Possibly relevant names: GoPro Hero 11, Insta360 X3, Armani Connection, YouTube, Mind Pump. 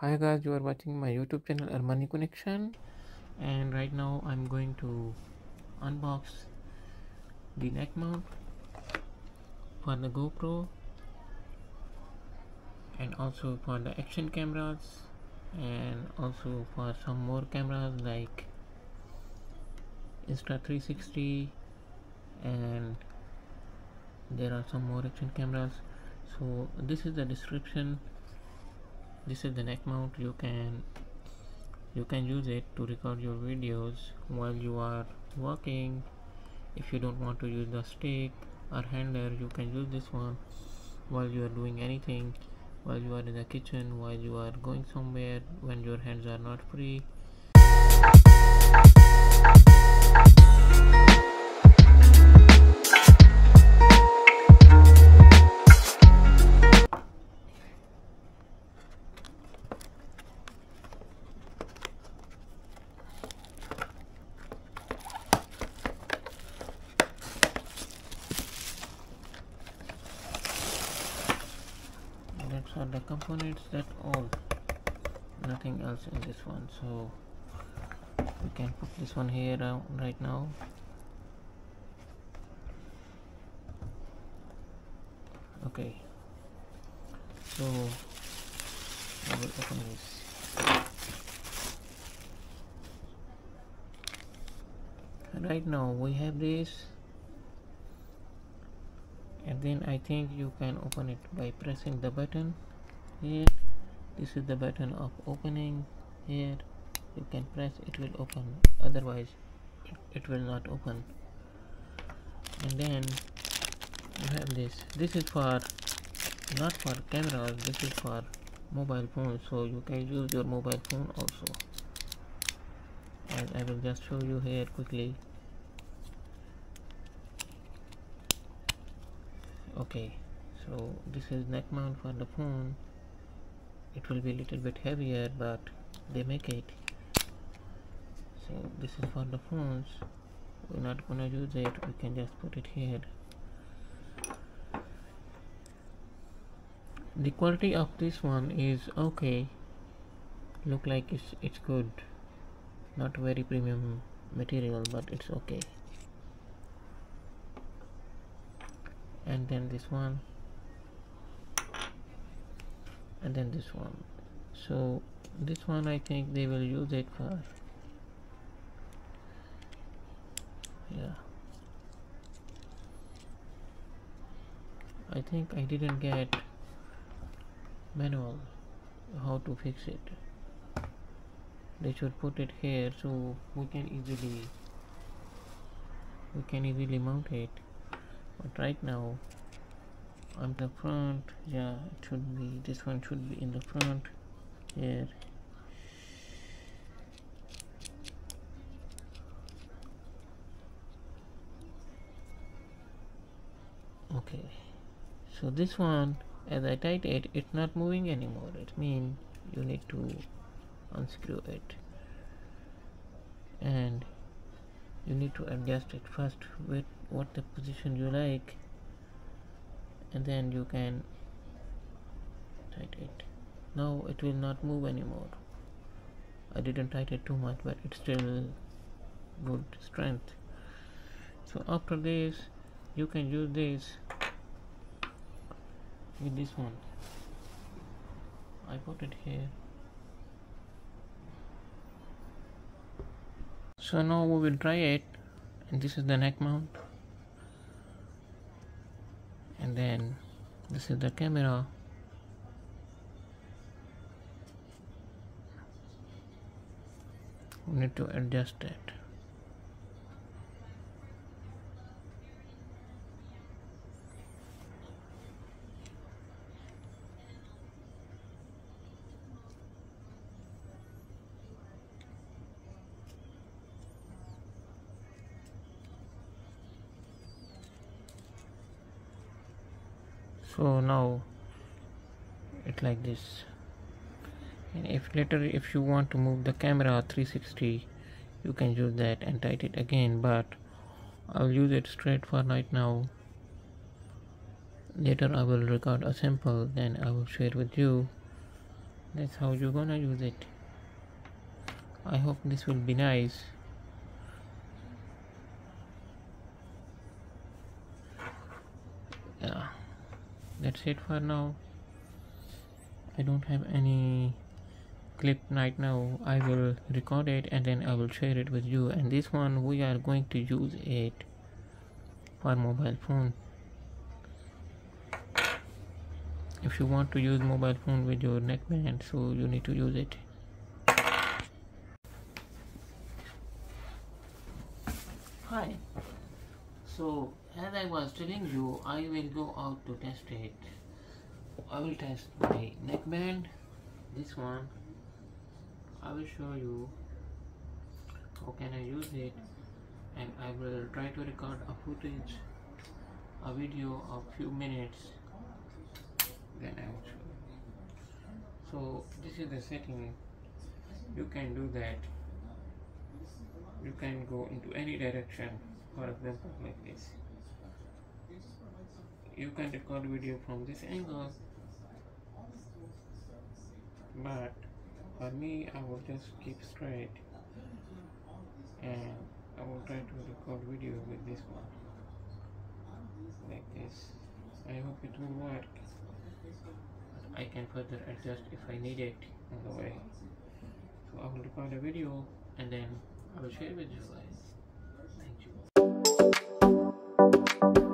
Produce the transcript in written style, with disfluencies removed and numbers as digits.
Hi guys, you are watching my YouTube channel Armani Connection, and right now I'm going to unbox the neck mount for the GoPro and also for the action cameras and also for some more cameras like Insta360, and there are some more action cameras. So this is the description. This is the neck mount. You can use it to record your videos while you are working. If you don't want to use the stick or handler, you can use this one while you are doing anything, while you are in the kitchen, while you are going somewhere, when your hands are not free. Are the components, that all, nothing else in this one, so we can put this one here right now. Okay, so I will open this. Right now we have this, and then I think you can open it by pressing the button here. This is the button of opening here. You can press, it will open, otherwise it will not open. And then you have this is for, not for cameras, this is for mobile phone, so you can use your mobile phone also. And I will just show you here quickly. Okay, so this is neck mount for the phone. It will be a little bit heavier, but they make it. So this is for the phones. We're not gonna use it, we can just put it here. The quality of this one is okay. Look like it's good. Not very premium material, but it's okay. And then this one, and then this one. So this one, I think they will use it for, yeah. I think I didn't get manual how to fix it. They should put it here so we can easily mount it. But right now on the front, yeah, it should be, this one should be in the front here. Okay, so this one, as I tied it, it's not moving anymore. It means you need to unscrew it, and you need to adjust it first with what the position you like, and then you can tight it. Now it will not move anymore. I didn't tight it too much, but it's still good strength. So after this, you can use this with this one. I put it here. So now we will try it, and this is the neck mount, and then this is the camera, we need to adjust it. So now it's like this, and if later if you want to move the camera 360, you can use that and tight it again, but I'll use it straight for right now. Later I will record a sample, then I will share with you That's how you're gonna use it. I hope this will be nice. Yeah, that's it for now. I don't have any clip right now. I will record it and then I will share it with you. And this one we are going to use it for mobile phone. If you want to use mobile phone with your neckband, so you need to use it. Hi. So as I was telling you, I will go out to test it. I will test my neckband, this one. I will show you how can I use it, and I will try to record a footage, a video of few minutes. Then I will show you. So this is the setting. You can do that. You can go into any direction. For example, like this. You can record video from this angle. But for me, I will just keep straight, and I will try to record video with this one, like this. I hope it will work. I can further adjust if I need it on the way. So I will record a video and then I will share with you guys. Thank you.